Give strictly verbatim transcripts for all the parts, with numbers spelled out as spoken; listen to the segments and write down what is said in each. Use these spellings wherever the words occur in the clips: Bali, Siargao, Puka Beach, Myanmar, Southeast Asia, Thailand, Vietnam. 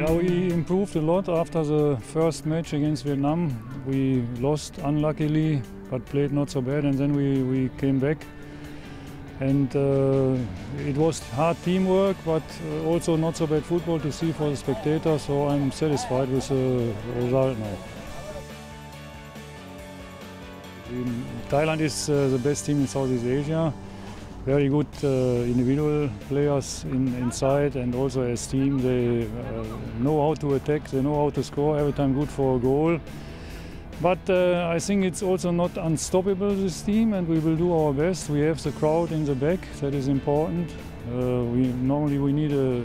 Yeah, we improved a lot after the first match against Vietnam. We lost unluckily, but played not so bad, and then we, we came back. And uh, it was hard teamwork, but also not so bad football to see for the spectators, so I'm satisfied with the result now. Thailand is uh, the best team in Southeast Asia. Very good uh, individual players in, inside and also as team. They uh, know how to attack, they know how to score, every time good for a goal. But uh, I think it's also not unstoppable, this team, and we will do our best. We have the crowd in the back, that is important. Uh, we, normally we need a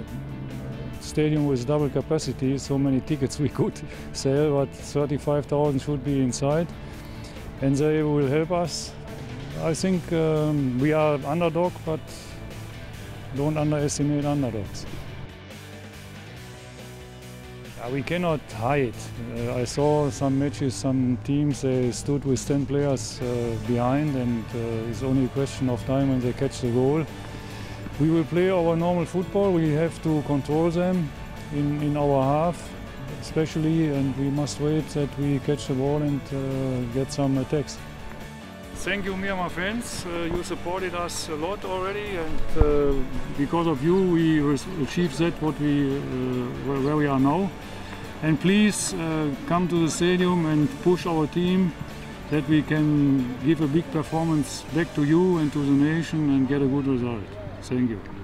stadium with double capacity, so many tickets we could sell, but thirty-five thousand should be inside. And they will help us. I think um, we are underdog, but don't underestimate underdogs. We cannot hide. Uh, I saw some matches, some teams, they stood with ten players uh, behind, and uh, it's only a question of time when they catch the goal. We will play our normal football. We have to control them in, in our half, especially, and we must wait that we catch the ball and uh, get some attacks. Thank you, Myanmar fans. Uh, you supported us a lot already, and uh, because of you, we achieved that what we uh, where we are now. And please uh, come to the stadium and push our team, that we can give a big performance back to you and to the nation and get a good result. Thank you.